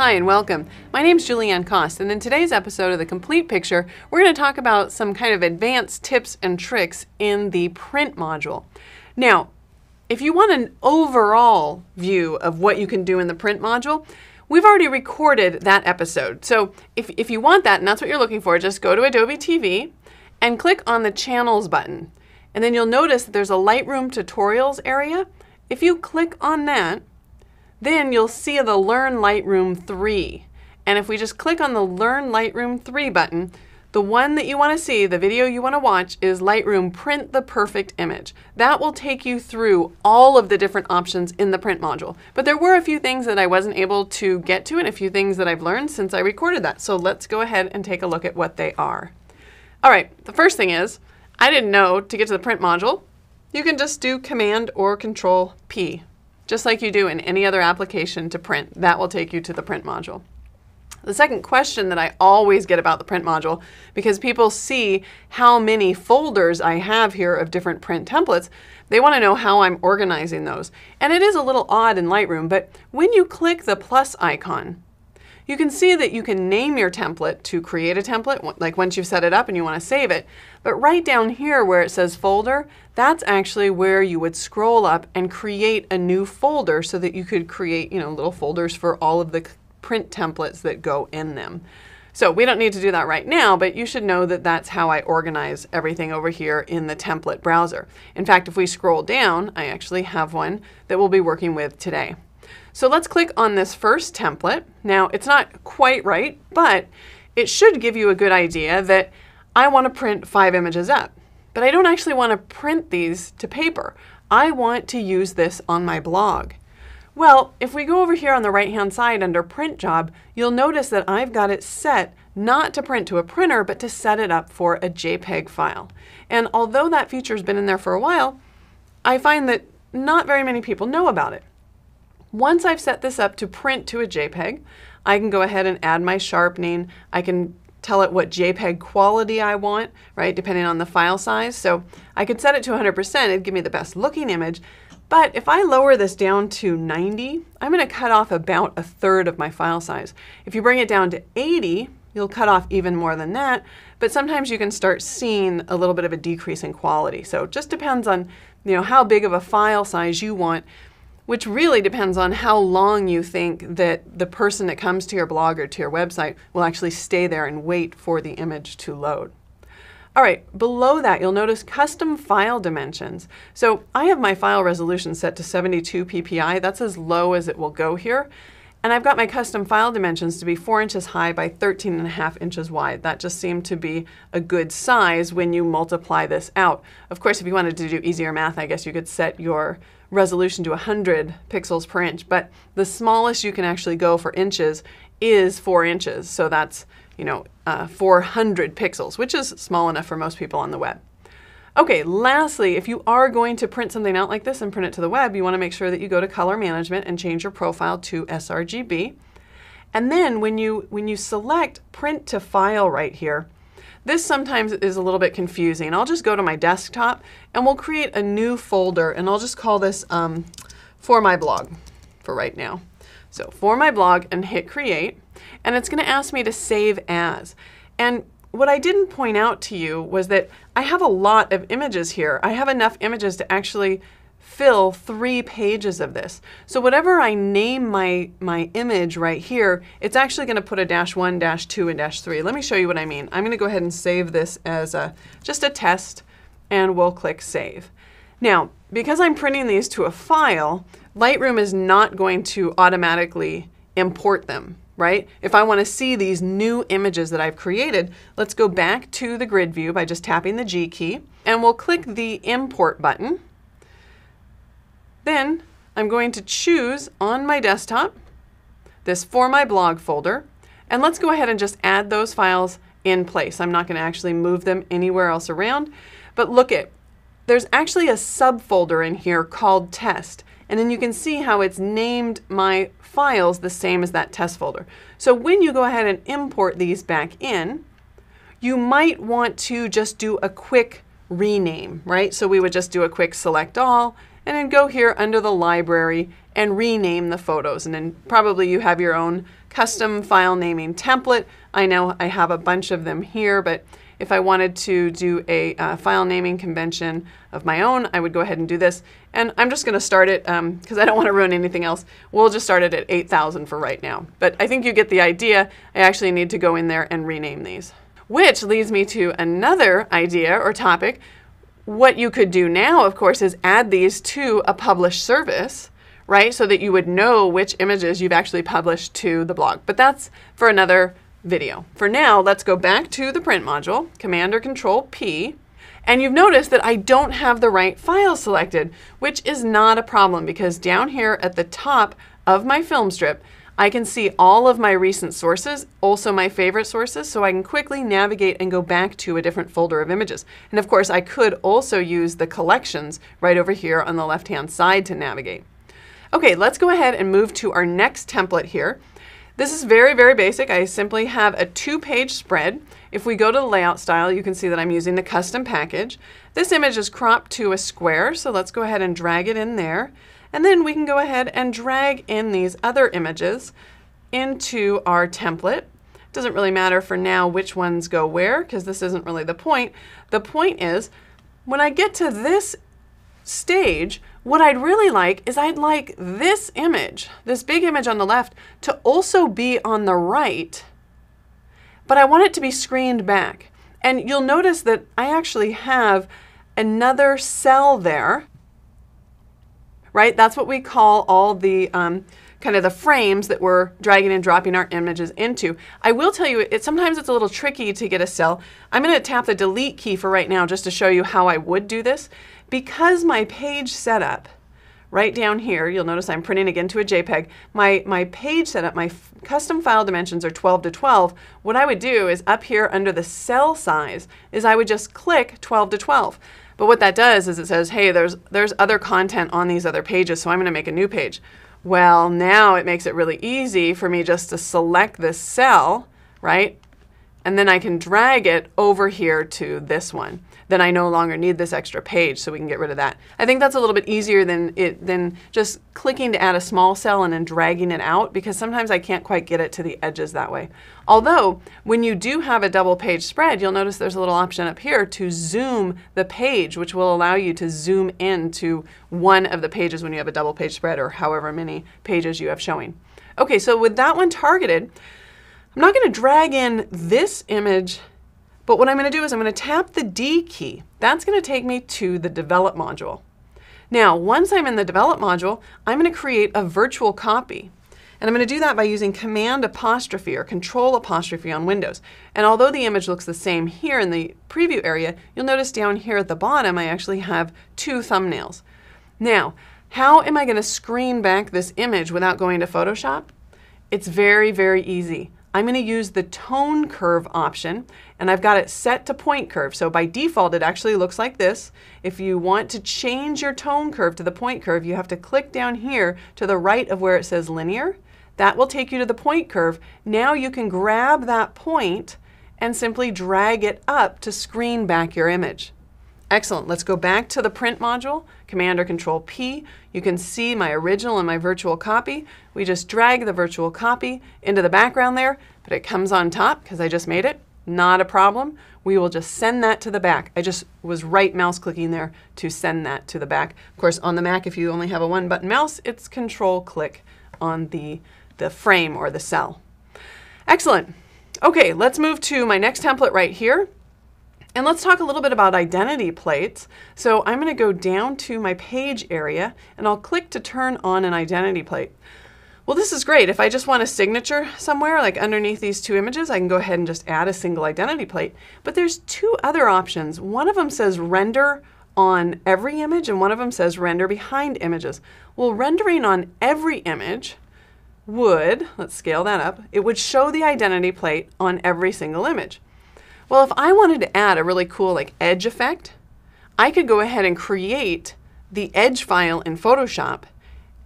Hi and welcome. My name is Julieanne Kost, and in today's episode of The Complete Picture, we're going to talk about some kind of advanced tips and tricks in the print module. Now, if you want an overall view of what you can do in the print module, we've already recorded that episode. So if you want that, and that's what you're looking for, just go to Adobe TV and click on the Channels button. And then you'll notice that there's a Lightroom Tutorials area. If you click on that, then you'll see the Learn Lightroom 3. And if we just click on the Learn Lightroom 3 button, the one that you want to see, the video you want to watch, is Lightroom Print the Perfect Image. That will take you through all of the different options in the print module. But there were a few things that I wasn't able to get to and a few things that I've learned since I recorded that. So let's go ahead and take a look at what they are. All right, the first thing is, I didn't know to get to the print module, you can just do Command or Control P. Just like you do in any other application to print. That will take you to the print module. The second question that I always get about the print module, because people see how many folders I have here of different print templates, they want to know how I'm organizing those. And it is a little odd in Lightroom, but when you click the plus icon, you can see that you can name your template to create a template, like once you've set it up and you want to save it. But right down here where it says folder, that's actually where you would scroll up and create a new folder so that you could create, you know, little folders for all of the print templates that go in them. So we don't need to do that right now, but you should know that that's how I organize everything over here in the template browser. In fact, if we scroll down, I actually have one that we'll be working with today. So let's click on this first template. Now, it's not quite right, but it should give you a good idea that I want to print 5 images up, but I don't actually want to print these to paper. I want to use this on my blog. Well, if we go over here on the right-hand side under Print Job, you'll notice that I've got it set not to print to a printer, but to set it up for a JPEG file. And although that feature's been in there for a while, I find that not very many people know about it. Once I've set this up to print to a JPEG, I can go ahead and add my sharpening. I can tell it what JPEG quality I want, right, depending on the file size. So I could set it to 100%, it'd give me the best looking image. But if I lower this down to 90, I'm going to cut off about a third of my file size. If you bring it down to 80, you'll cut off even more than that, but sometimes you can start seeing a little bit of a decrease in quality. So it just depends on, you know, how big of a file size you want, which really depends on how long you think that the person that comes to your blog or to your website will actually stay there and wait for the image to load. All right, below that you'll notice custom file dimensions. So I have my file resolution set to 72 ppi, that's as low as it will go here. And I've got my custom file dimensions to be 4 inches high by 13.5 inches wide. That just seemed to be a good size when you multiply this out. Of course, if you wanted to do easier math, I guess you could set your resolution to 100 pixels per inch, but the smallest you can actually go for inches is 4 inches. So that's, you know, 400 pixels, which is small enough for most people on the web. Okay, lastly, if you are going to print something out like this and print it to the web, you want to make sure that you go to color management and change your profile to sRGB. And then when you select print to file right here, this sometimes is a little bit confusing. I'll just go to my desktop and we'll create a new folder, and I'll just call this For My Blog for right now. So For My Blog, and hit create, and it's going to ask me to save as. And what I didn't point out to you was that I have a lot of images here. I have enough images to actually fill 3 pages of this. So whatever I name my image right here, it's actually going to put a -1, -2, and -3. Let me show you what I mean. I'm going to go ahead and save this as just a test, and we'll click Save. Now, because I'm printing these to a file, Lightroom is not going to automatically import them, right? If I want to see these new images that I've created, let's go back to the grid view by just tapping the G key, and we'll click the Import button. Then I'm going to choose on my desktop this For My Blog folder, and let's go ahead and just add those files in place. I'm not going to actually move them anywhere else around, but look it. There's actually a subfolder in here called Test, and then you can see how it's named my files the same as that test folder. So when you go ahead and import these back in, you might want to just do a quick rename, right? So we would just do a quick select all, and then go here under the library and rename the photos. And then probably you have your own custom file naming template. I know I have a bunch of them here, but if I wanted to do a file naming convention of my own, I would go ahead and do this. And I'm just going to start it because I don't want to ruin anything else. We'll just start it at 8,000 for right now. But I think you get the idea. I actually need to go in there and rename these. Which leads me to another idea or topic. What you could do now, of course, is add these to a published service, right? So that you would know which images you've actually published to the blog. But that's for another video. For now, let's go back to the print module, Command or Control P, and you've noticed that I don't have the right file selected, which is not a problem because down here at the top of my film strip, I can see all of my recent sources, also my favorite sources, so I can quickly navigate and go back to a different folder of images. And of course, I could also use the collections right over here on the left-hand side to navigate. Okay, let's go ahead and move to our next template here. This is very, very basic. I simply have a 2-page spread. If we go to the layout style, you can see that I'm using the custom package. This image is cropped to a square, so let's go ahead and drag it in there. And then we can go ahead and drag in these other images into our template. It doesn't really matter for now which ones go where, because this isn't really the point. The point is, when I get to this stage, what I'd really like is I'd like this image, this big image on the left, to also be on the right, but I want it to be screened back. And you'll notice that I actually have another cell there, right? That's what we call all the kind of the frames that we're dragging and dropping our images into. I will tell you, sometimes it's a little tricky to get a cell. I'm going to tap the delete key for right now just to show you how I would do this. Because my page setup, right down here, you'll notice I'm printing again to a JPEG, my page setup, my custom file dimensions are 12 to 12. What I would do is up here under the cell size is I would just click 12 to 12. But what that does is it says, hey, there's other content on these other pages, so I'm going to make a new page. Well, now it makes it really easy for me just to select this cell, right? And then I can drag it over here to this one. Then I no longer need this extra page, so we can get rid of that. I think that's a little bit easier than just clicking to add a small cell and then dragging it out, because sometimes I can't quite get it to the edges that way. Although, when you do have a double page spread, you'll notice there's a little option up here to zoom the page, which will allow you to zoom in to one of the pages when you have a double page spread or however many pages you have showing. Okay, so with that one targeted, I'm not going to drag in this image, but what I'm going to do is I'm going to tap the D key. That's going to take me to the Develop module. Now, once I'm in the Develop module, I'm going to create a virtual copy. And I'm going to do that by using Command apostrophe or Control apostrophe on Windows. And although the image looks the same here in the preview area, you'll notice down here at the bottom I actually have 2 thumbnails. Now, how am I going to screen back this image without going to Photoshop? It's very, very easy. I'm going to use the Tone Curve option, and I've got it set to Point Curve. So by default, it actually looks like this. If you want to change your Tone Curve to the Point Curve, you have to click down here to the right of where it says Linear. That will take you to the Point Curve. Now you can grab that point and simply drag it up to screen back your image. Excellent. Let's go back to the print module, Command or Control P. You can see my original and my virtual copy. We just drag the virtual copy into the background there, but it comes on top because I just made it. Not a problem. We will just send that to the back. I just was right mouse clicking there to send that to the back. Of course, on the Mac, if you only have a one-button mouse, it's Control click on the frame or the cell. Excellent. Okay, let's move to my next template right here. And let's talk a little bit about identity plates. So I'm going to go down to my page area and I'll click to turn on an identity plate. Well, this is great. If I just want a signature somewhere, like underneath these 2 images, I can go ahead and just add a single identity plate. But there's 2 other options. One of them says render on every image and one of them says render behind images. Well, rendering on every image would, let's scale that up, it would show the identity plate on every single image. Well, if I wanted to add a really cool like edge effect, I could go ahead and create the edge file in Photoshop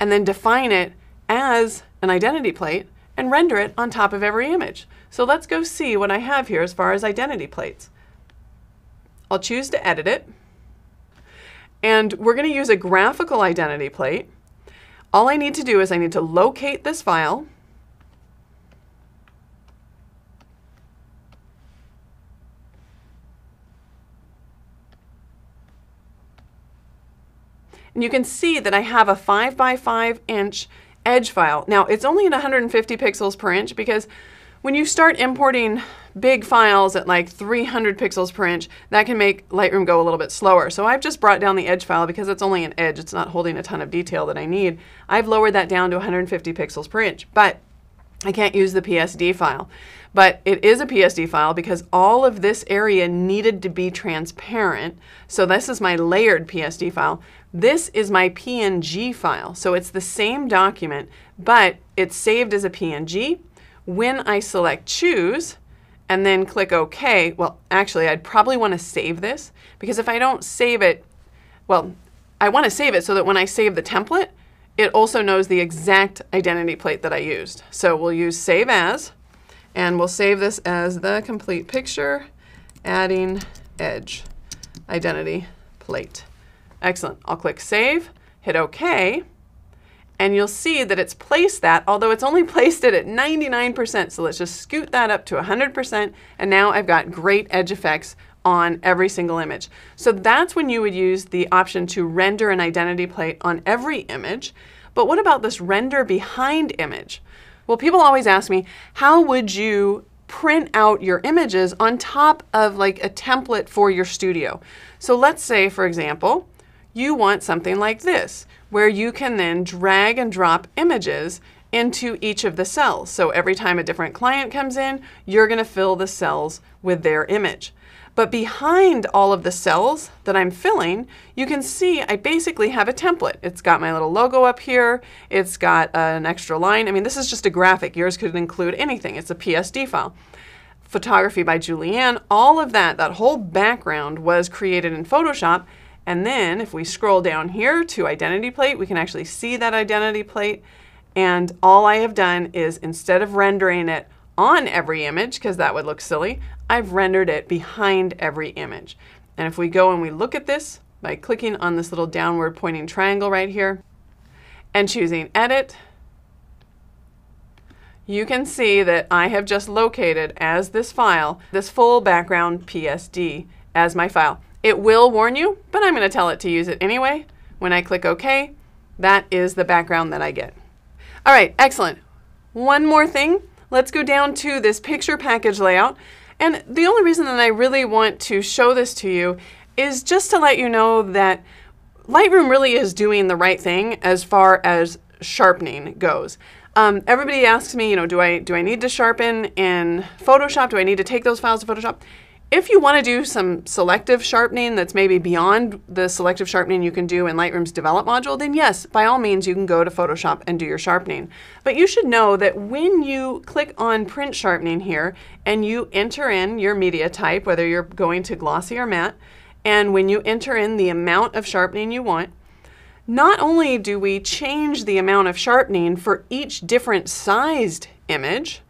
and then define it as an identity plate and render it on top of every image. So let's go see what I have here as far as identity plates. I'll choose to edit it. And we're going to use a graphical identity plate. All I need to do is I need to locate this file. And you can see that I have a 5 by 5 inch edge file. Now it's only at 150 pixels per inch because when you start importing big files at like 300 pixels per inch, that can make Lightroom go a little bit slower. So I've just brought down the edge file because it's only an edge. It's not holding a ton of detail that I need. I've lowered that down to 150 pixels per inch, but I can't use the PSD file. But it is a PSD file because all of this area needed to be transparent. So this is my layered PSD file. This is my PNG file. So it's the same document, but it's saved as a PNG. When I select choose and then click OK, well, actually, I'd probably want to save this because if I don't save it, well, I want to save it so that when I save the template, it also knows the exact identity plate that I used. So we'll use save as, and we'll save this as the complete picture, adding edge identity plate. Excellent. I'll click save, hit OK, and you'll see that it's placed that, although it's only placed it at 99%. So let's just scoot that up to 100%, and now I've got great edge effects on every single image. So that's when you would use the option to render an identity plate on every image. But what about this render behind image? Well, people always ask me, how would you print out your images on top of like a template for your studio? So let's say, for example, you want something like this, where you can then drag and drop images into each of the cells. So every time a different client comes in, you're going to fill the cells with their image. But behind all of the cells that I'm filling, you can see I basically have a template. It's got my little logo up here. It's got an extra line. I mean, this is just a graphic. Yours could include anything. It's a PSD file. Photography by Julieanne, all of that, that whole background was created in Photoshop. And then if we scroll down here to identity plate, we can actually see that identity plate. And all I have done is instead of rendering it on every image, because that would look silly, I've rendered it behind every image. And if we go and we look at this by clicking on this little downward pointing triangle right here and choosing edit, you can see that I have just located as this file, this full background PSD as my file. It will warn you, but I'm going to tell it to use it anyway. When I click OK, that is the background that I get. All right, excellent. One more thing. Let's go down to this picture package layout. And the only reason that I really want to show this to you is just to let you know that Lightroom really is doing the right thing as far as sharpening goes. Everybody asks me, you know, do I need to sharpen in Photoshop? Do I need to take those files to Photoshop? If you want to do some selective sharpening that's maybe beyond the selective sharpening you can do in Lightroom's Develop module, then yes, by all means, you can go to Photoshop and do your sharpening. But you should know that when you click on Print Sharpening here and you enter in your media type, whether you're going to glossy or matte, and when you enter in the amount of sharpening you want, not only do we change the amount of sharpening for each different sized image,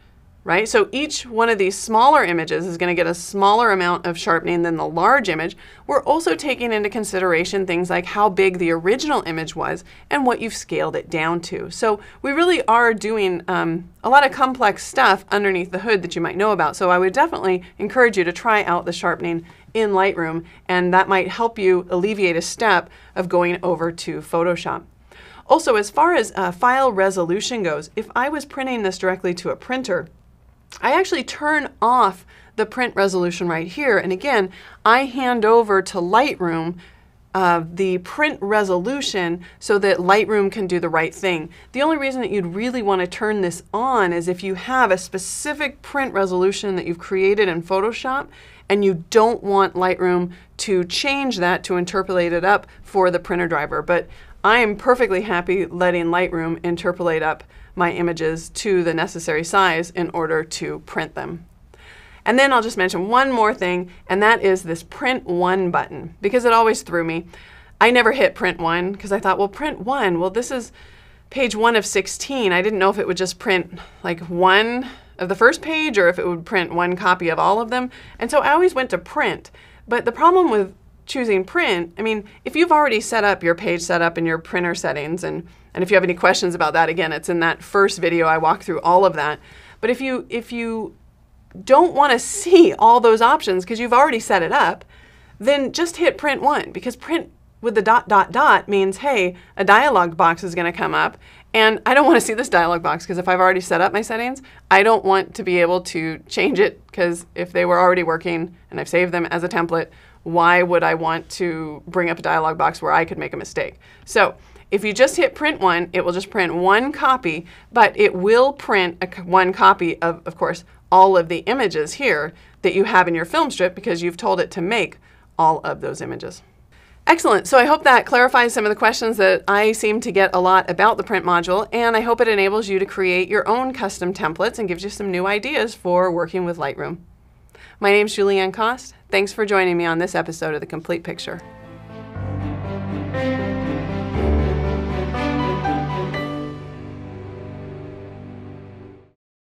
right? So each one of these smaller images is going to get a smaller amount of sharpening than the large image. We're also taking into consideration things like how big the original image was and what you've scaled it down to. So we really are doing a lot of complex stuff underneath the hood that you might know about. So I would definitely encourage you to try out the sharpening in Lightroom, and that might help you alleviate a step of going over to Photoshop. Also, as far as file resolution goes, if I was printing this directly to a printer, I actually turn off the print resolution right here. And again, I hand over to Lightroom the print resolution so that Lightroom can do the right thing. The only reason that you'd really want to turn this on is if you have a specific print resolution that you've created in Photoshop and you don't want Lightroom to change that to interpolate it up for the printer driver. But I am perfectly happy letting Lightroom interpolate up my images to the necessary size in order to print them. And then I'll just mention one more thing, and that is this print one button, because it always threw me. I never hit print one because I thought, well, print one, well, this is page 1 of 16. I didn't know if it would just print like one of the first page or if it would print one copy of all of them. And so I always went to print. But the problem with choosing print, I mean, if you've already set up your page setup and your printer settings, and if you have any questions about that, again, it's in that first video, I walk through all of that. But if you don't want to see all those options because you've already set it up, then just hit print one, because print with the ... means, hey, a dialog box is going to come up, and I don't want to see this dialog box, because if I've already set up my settings, I don't want to be able to change it, because if they were already working and I've saved them as a template, why would I want to bring up a dialog box where I could make a mistake? So if you just hit print one, it will just print one copy, but it will print one copy of course, all of the images here that you have in your film strip, because you've told it to make all of those images. Excellent. So I hope that clarifies some of the questions that I seem to get a lot about the print module, and I hope it enables you to create your own custom templates and gives you some new ideas for working with Lightroom. My name's Julieanne Kost. Thanks for joining me on this episode of The Complete Picture.